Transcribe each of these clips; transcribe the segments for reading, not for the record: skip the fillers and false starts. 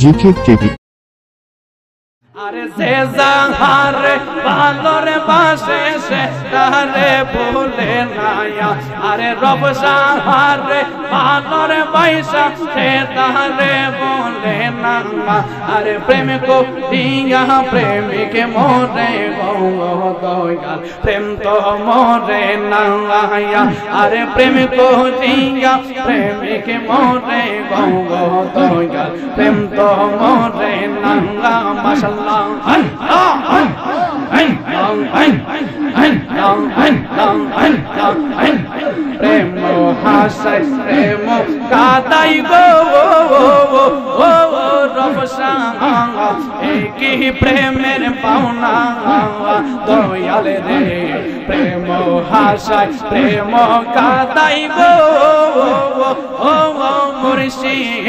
जिकिर TV. अरे से सहारे वालों रे पासे से तारे भूले नाया, अरे रब सहारे वालों रे पैसा से तारे भूले नाया। अरे प्रेम को दिया प्रेम के मोरे वो दया, प्रेम तो मोरे नाया। अरे प्रेम को दिया प्रेम के मोरे वो दया, प्रेम तो मोरे नाया। माशाल्लाह प्रेम हासर प्रेम कादाई गो रब साहा, एक ही प्रेम मेरे पावना दयाल रे। प्रेम हासर प्रेम कादाई गो मुर्शिद,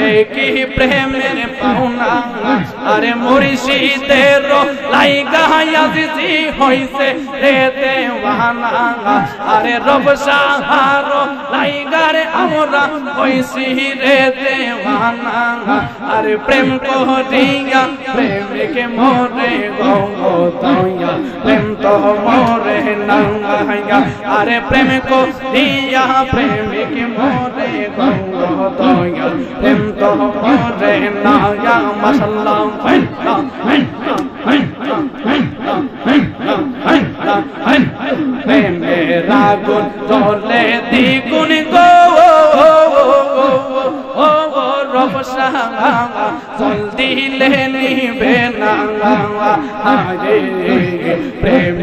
एक ही प्रेम मेरे पावना। अरे मुर्शिद रो लाइगा यदि होई से रे देवाना, अरे रब सहारो लाइगा रे हमरा होई से रे देवाना। अरे प्रेम को दिया प्रेम के मोरे गो तोया, प्रेम तो मोरे नंगा। अरे प्रेम को दिया प्रेम के मोरे गो तोया, प्रेम तो मोरे नंगा। मसल्ला मेरा गुण तोले दी गुण गो रब सहा, जल्दी लेनी बेना।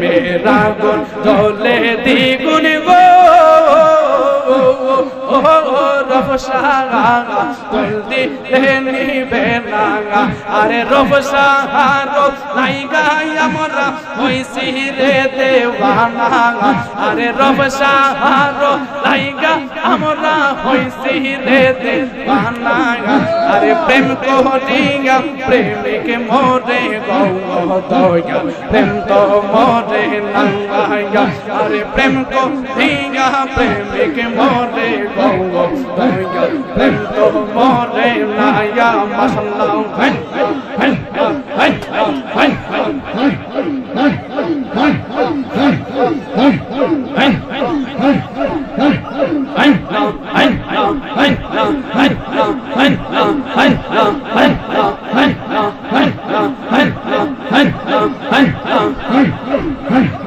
मेरा गुण तोले दी गुण गो रब सहा, जल्दी लेनी बेना। अरे रब सहारो लाइगा हमरा होइसी रे देवाना, अरे रब सहारो लाइगा हमरा होइसी रे देवाना। अरे प्रेम को दिया प्रेम के मोरे गो दया, प्रेम तो मोरे नंगा। अरे प्रेम को दिया प्रेम के मोरे गो दया, प्रेम तो मोरे नया। मसल्ला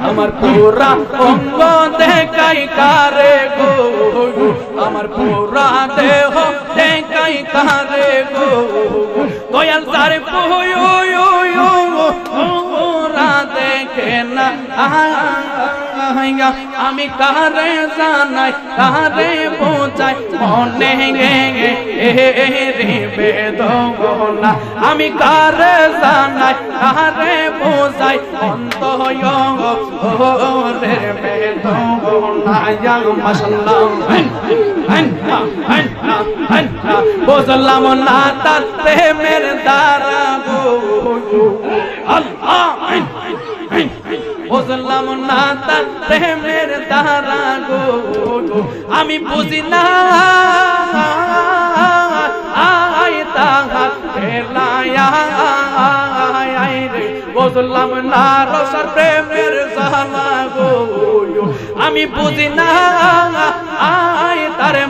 अमर पूरा अंग देखाई कारे गो, अमर पूरा देह देखाई कारे गो। कोयल तारे पूरा देखे ना आमी कारे जाना कारे पहुँचाई मोने बेदना। आमी कारे जाना कारे पहुँचाई रे बेदना। मसल्ला बोझला मुना ते मेरे दारा गो अल्लाह, बोझला मुना ते मेरे दारा गो। आमी बुझी ना आयता खेलाया, बोझला मुना रसर प्रेमेर जाला गो। आमी बुझी ना आयतार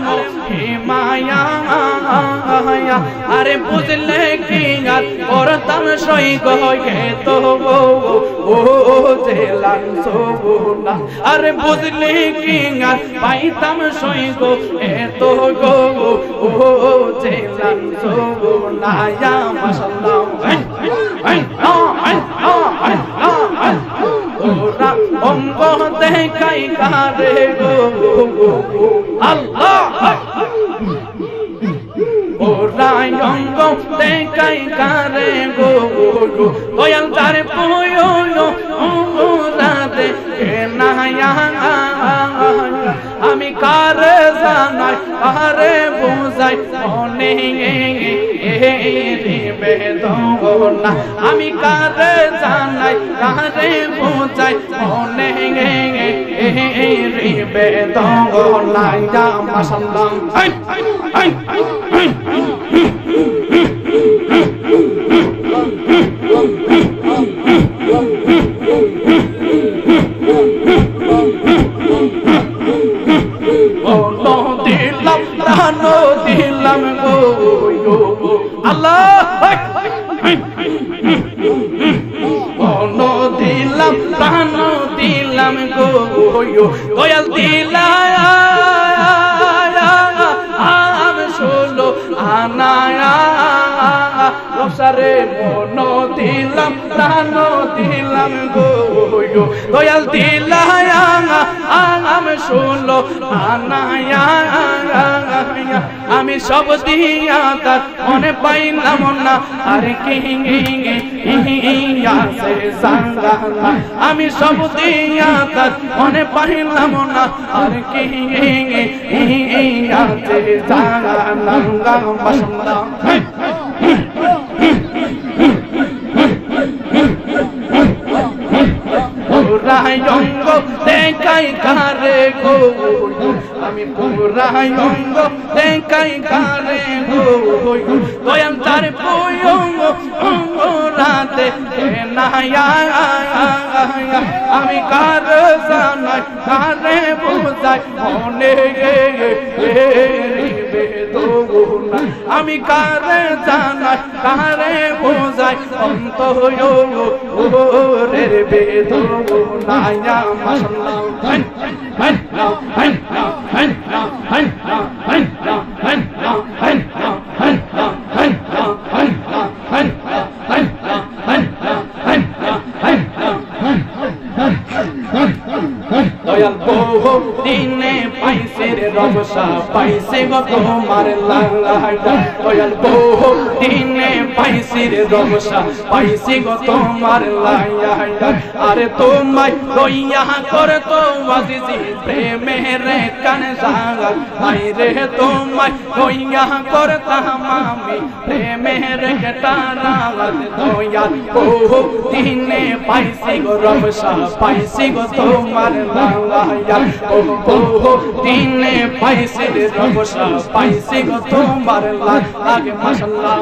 माया, अरे बुझले की और तम सोई गए तो सोना। अरे बुझले की भाई तम सोई गए तो गो सोना। या मसल्ला देखाई कारे गो अल्लाह, देखाई कारे गो। कोयल तारे पोयो देखे नया, आमी कारे जाना कारे बुझाई मोने बेदना। आमी कारे जाना कारे बुझाई मोने बेदना। या मसल्ला জানো দিলাম গো আল্লাহ জানো দিলাম জানো দিলাম গো দয়াল দিলায়া আম শোনো আনায়া অবসরে মনো দিলাম জানো দিলাম গো দয়াল দিলায়া আম শোনো আনায়া आमी सब दिया तार उन्हें पाइना मुन्ना अरे किंगे या से ज़ांगा आमी सब दिया तार उन्हें पाइना मुन्ना अरे किंगे या से ज़ांगा लंगा मशंदा पूरा यंगो देखा ही करे गो आमी पूरा यंगो देखा ही करे गो तो यंतारे पूयोंगो उंगो राते ना या आमी करे जाना करे बुझाई होने गे रे बेदो ना आमी करे जाना करे बुझाई अंतो योगो रे बेदो नाया मसला दयाल बहु दिने पैसे रबसा पैसे गो तोमार लाडा दयाल बहु दिने पैसे रबसा पैसे गो तोमार लाडा अरे तोमाय रोया कर तो आजीजी प्रेम रे कनसागा भाई रे तोमाय रोया करता मामी प्रेम रे कटाना दयाल बहु दिने पैसे गो रबसा पैसे गो तोमार तीने पैसे रबसा पैसे को तोमार लागे मसला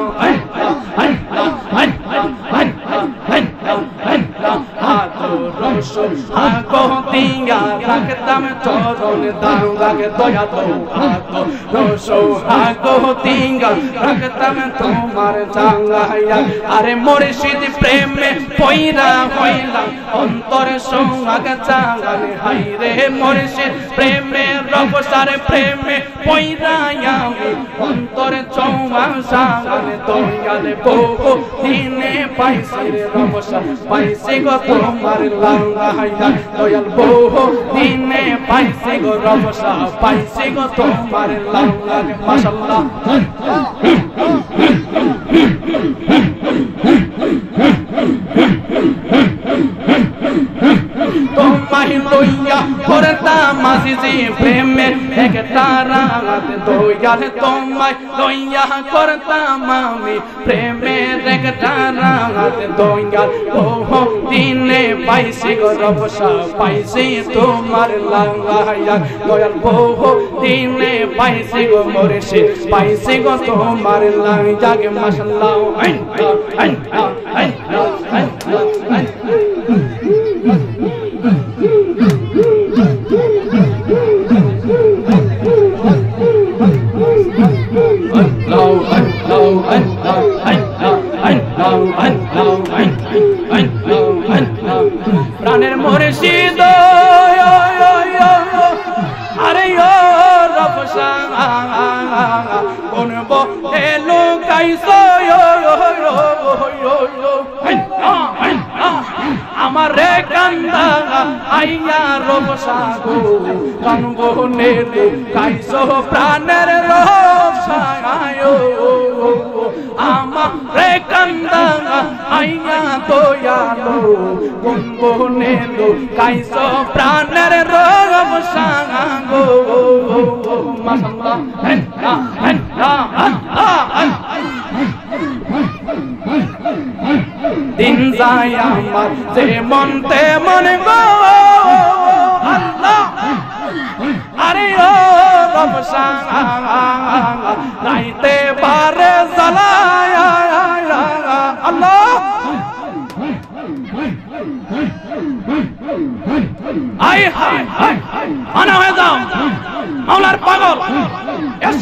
अरे मुर्शिद प्रेम में पैरा होइला अंतर सोहाग चांगल हाय रे मुर्शिद प्रेम में रब सारे प्रेम में पैरा यामी अंतर चौवा सांगल दयाल बहु दिने पैसे रबसा पैसे को तोमार लांगा दयाल बहु दिने पैसे को रबसा पैसे को तोमार लांगा पैसे गो तोमार लांगा गे मसला प्राणेर मुर्शिद अरे यो रबसा उनको हेलो कैसो हमारे कंदा आया रबसा गो कनबो ने कैसो प्राणेर रबसा आयो हमारे कंदा आया तो यालो कनबो ने कैसो प्राणेर रबसा गो मसला दिन जाया मार ते मन गो अल्लाह अरे ओ रबसा राइते बारे जलाया अल्लाह आई हाय हाय आना है जाओ मौलार पागल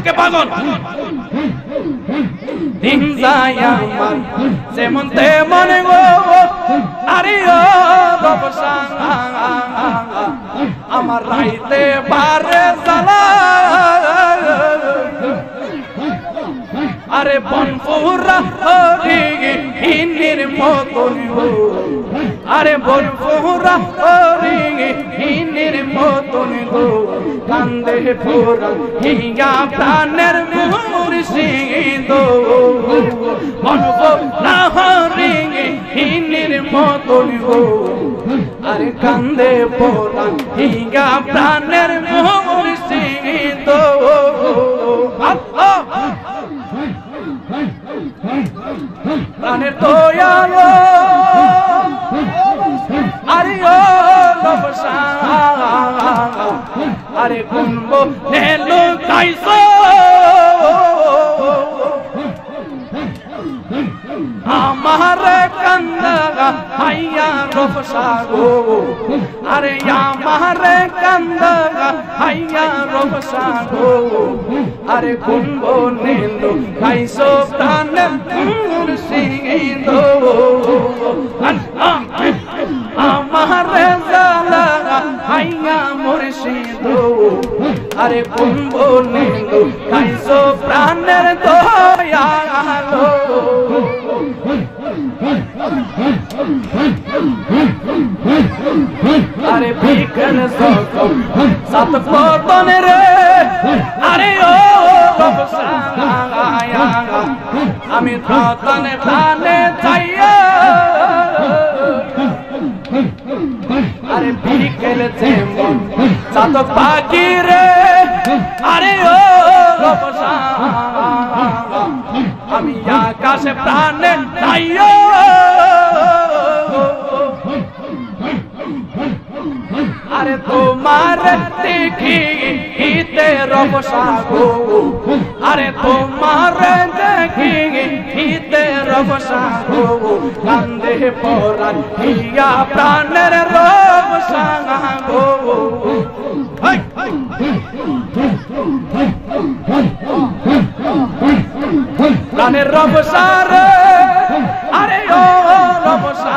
के पागल दिन जाया मन से मनते मन गो अरे ओ बाबूसाना अमर राइते बारे साला अरे बनपुरा होगी हिन्नीर मोतन अरे बनपुरा होगी हिन्नीर मोतन गो कंधे पूरा हिंगा प्राणर मुर्शिदो बनपुरा होगी हिन्नीर मोतन गो अरे कंधे पूरा हिंगा प्राणर मुर्शिदो प्राणे तो अरे अरे कुंभो नेलो कैसो हमारे कंदगा हैया रोपसा गो अरे हमारे कंदगा हैया रोपसा गो अरे कुंभो नेलो कैसो प्राण सिंधो हमारे जलगा हैया मुर्शिदो अरे कुंभो नेलो कैसो प्राण दो अरे बिकन सको सात पोतन रे अरे ओ बाबूसाना अमित तन थाने जाइए अरे बिकन से मन सात पाकी रे अरे ओ बाबूसाना अमित आकाश प्राणे जाइए अरे तुम्हारे देखी इते रोबसा गो अरे तुम्हारे देखी इते रोबसा गो कंधे पोरा हिया प्राणर रोबसा गो प्राणे रोबसा रे अरे ओ रोबसा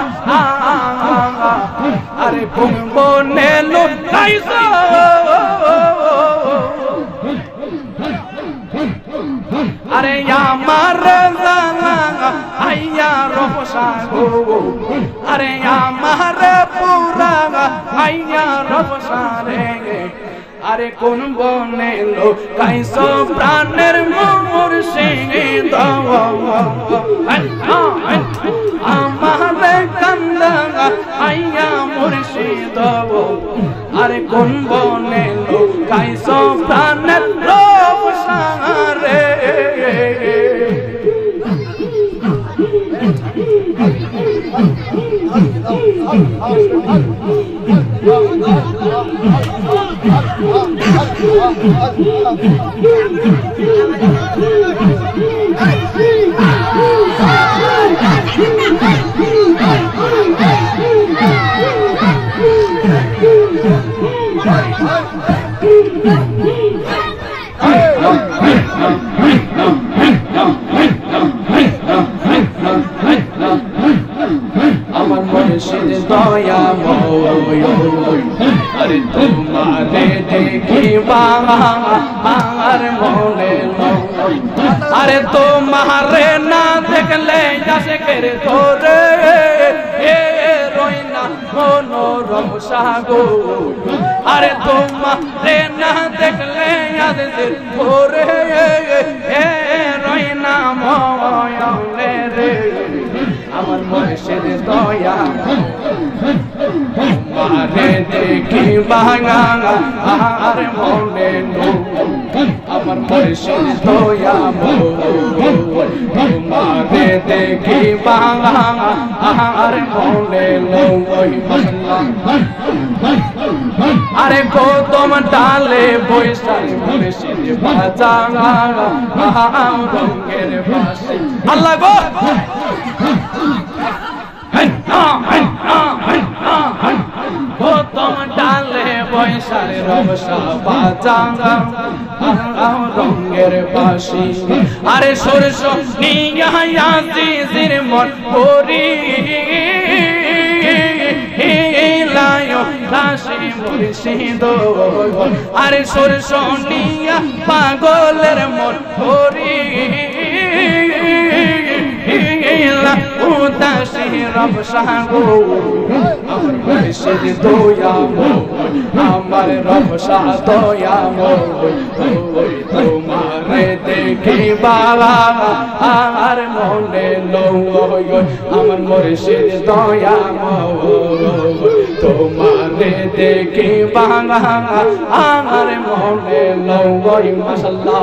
अरे कुंभो नेलो कैसो अरे यामार जाना हैया रोपसा गो अरे यामार पूरा हैया रोपसा रे अरे कुंभो नेलो कैसो प्राणर मुर्शिद हमारे कंदगा हैया मुर्शिद अरे कुंभो नेलो कैसो प्राण रोपसा रे अरे तुम्हारे देखी बाहर मोने अरे तुम्हारे ना देखले जैसे कर दो रे रोइना मोनो रोसा गो अरे तुम्हारे ना देखले याद दिल हो रे रोइना मोया रे अमर मुर्शिद दया मारे देखी बांगा अरे मोने नो अमर मुर्शिद दया मारे देखी बांगा अरे मोने नो अरे को तुम डाले बोसा मुर्शिद बाजांगा रंगेर पास अल्लाह गो तुम डाले वैसा रोबसा बाजांगा রঙের বাঁশি আরে সরস নিয়া আজিজের মন পরি আরে সরস নিয়া পাগলের মন পরি उदासी रब सागो दो अमर रब सा दो तुम्हारे देखी बाबा हमार मोने लो अमर मुर्शिद दो तुम्हारे देखी बाबा हमार मोने लो मसल्ला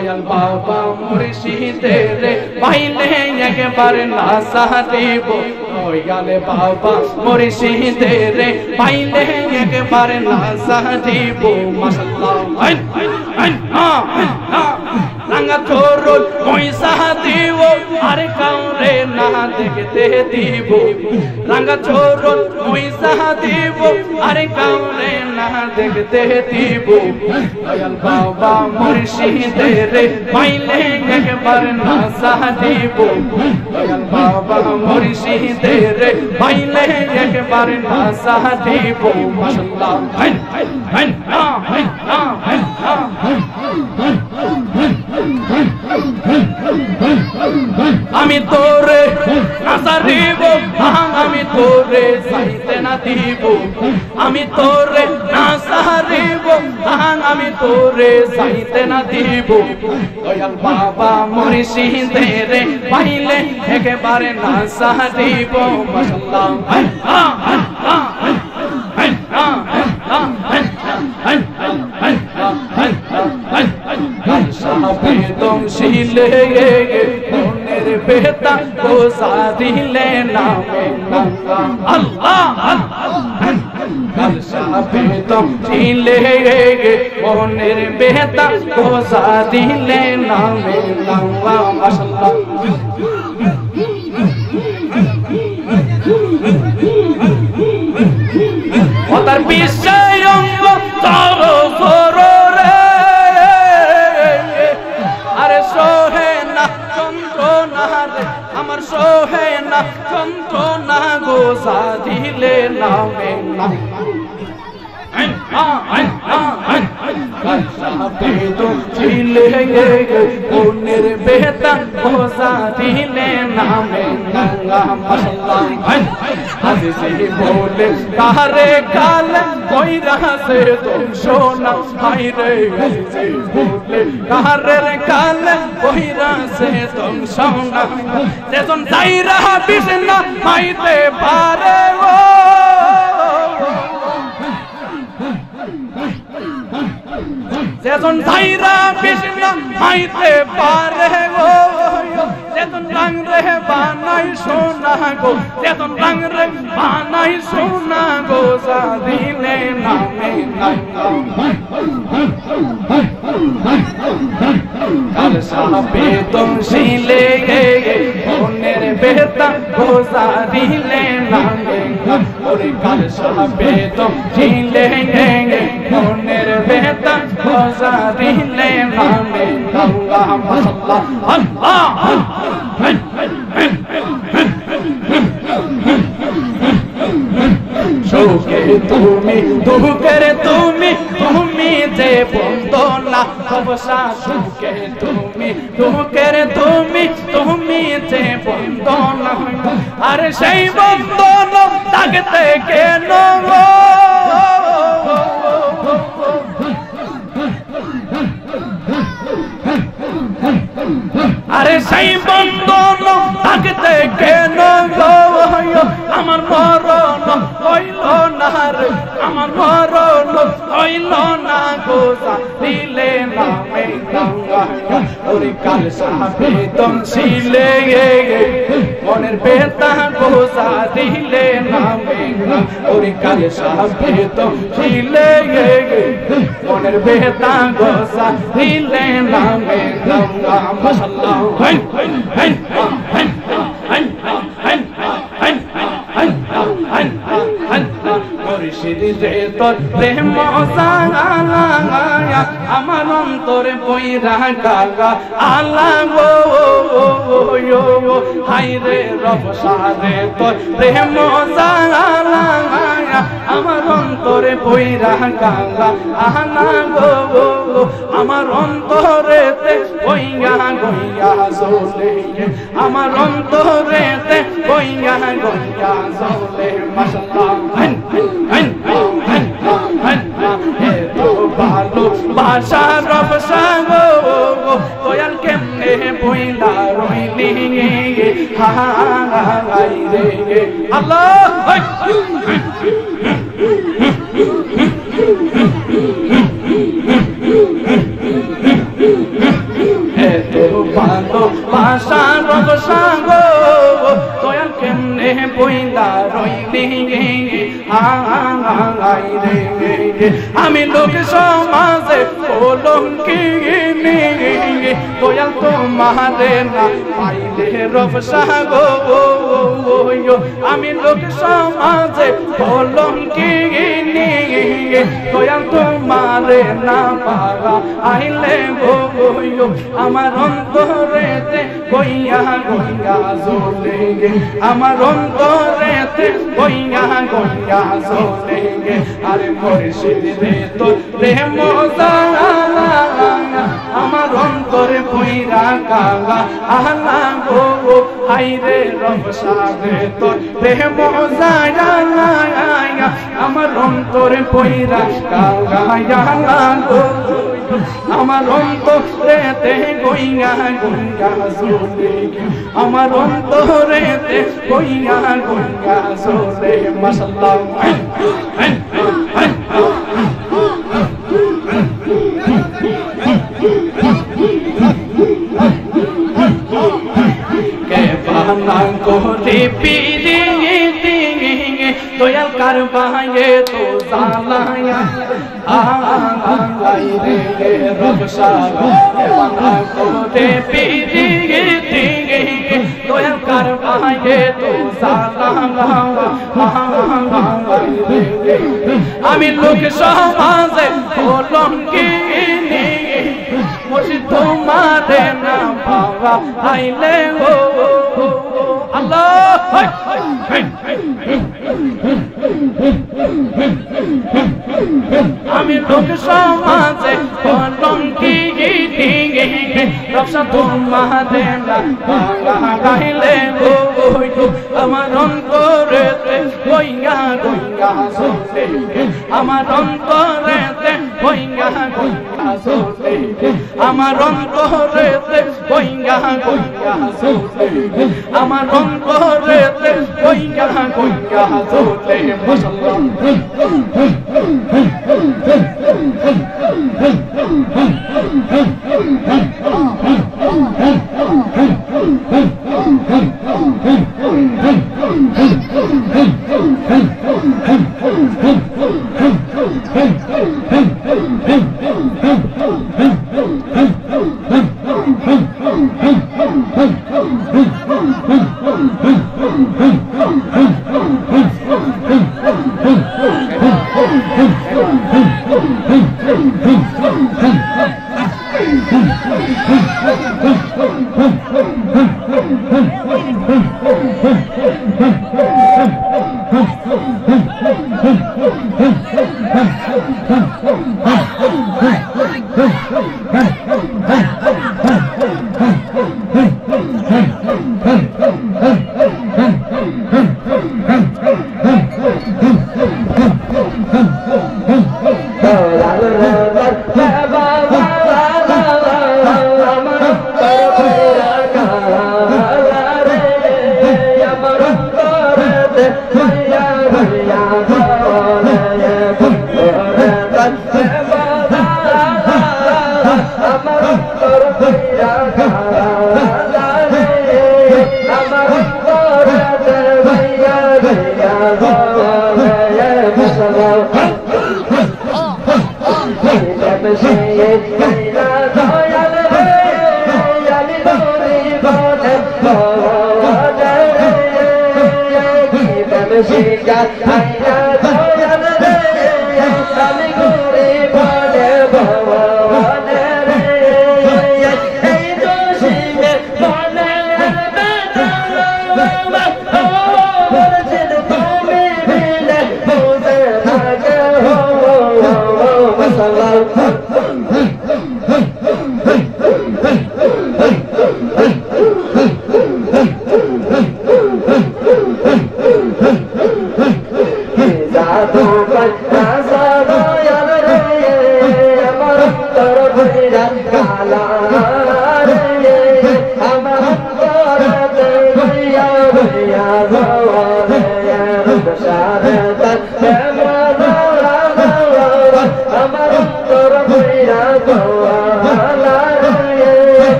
दयाल बाबा मुर्शिदे रे पाइले एकबार ना साहिब दयाल बाबा मुर्शिदे रे पाइले एकबार ना साहिब रंगा थोरुल कोई साहदीवो अरे काउरे ना देखते दीवो रंगा थोरुल कोई साहदीवो अरे काउरे ना देखते दीवो दयाल बाबा मुर्शिद रे पाइले एकबार ना साहदीवो दयाल बाबा मुर्शिद रे पाइले एकबार ना साहदीवो माशाल्लाह हन हन हन हन हन আমি তোরে নাসারিব আমি তোরে সাইতে না দিব আমি তোরে নাসারিব আমি তোরে সাইতে না দিব দয়াল বাবা মুর্শিদে রে পাইলে একবারে নাসারিব মাশাআল্লাহ शीले बेहता को शादी लेना तुम झीले मेरे बेहता को शादी लेना बोले तारे काल कोई से तुम सोना भाई रे बोले तारे काल कोई से तुम सोना जे तुम जाई रहा बिसना भाई ते पारे वो जे तुम जाई रहा बिसना भाई ते पारे वो तुम रंग रहे बानाई सोना गो ते तुम रंग रहे बानाई सोना गो शादी लेना तुम शीले मेरे बेहता गो शादी लेना कल साबे तुम शीले मेरे बेहता गो शादी लेना शोके तुमी दुखर तुमी तुमी जे बंदोला सबसा शोके तुमी दुखर तुमी तुमी जे बंदोला अरे सही बंदोला ताकते के नो अरे सही बंदोला ताकते के नो अमर मरण कोई लो नहर আমার মরণ হইল না গো দিলে নামে গঙ্গা ওরে কাল সাপে তমছিলে মনের বেতা গোসা দিলে নামে ওরে কাল সাপে তমছিলে মনের বেতা গোসা দিলে নামে গঙ্গা মাশাআল্লাহ হাই হাই হাই হাই भाषा रब सागो कोयल केमने बोइला रोइली हा हा आई रे अल्लाह ए तो बांदो भाषा रब सागो कोयल केमने बोइला रोइली हा हा आई रे हमें लोग समाजे बोलो की कोयल तो महादेना आई रे रब सागो हमें लोग समाजे बोलो की कोयल तो मारे ना पारा आई ले गो हमार अंतरे ते गोइया गोइया जोलेंगे हमार अंतरे ते गोइया गोइया जोलेंगे अरे मुर्शिद दे तो रे मोजाला আমার অন্তরে বইরা কালা আহলা গো হাইরে রব সাগে তোর রে মোজায়া আমার অন্তরে বইরা কালা আহলা গো আমার অন্তরে তে গোইয়া গোইয়া জোরে আমার অন্তরে তে গোইয়া গোইয়া জোরে মাশাআল্লাহ कोयल कर पाएंगे तो सालाया आई रे रब सागो कोते पीरी गे कोयल कर पाएंगे तो सालाया आई रे हमें लोग समाज बोलों की मुझे तुम्हारे ना पावा आई ले हो अल्लाह हमें लोग समाजे बोलों की रक्षा तुम्हारे ना पावा आई ले हो हमार अंतरे ते गोइया गोइया सोते हमार अंतरे ते गोइया गोइया सोते আমার অন্তরেতে কইয়া কইয়া জোলে আমার অন্তরেতে কইয়া কইয়া জোলে মাশাআল্লাহ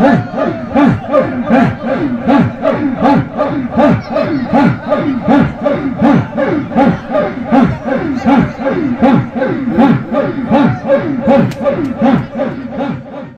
Huh?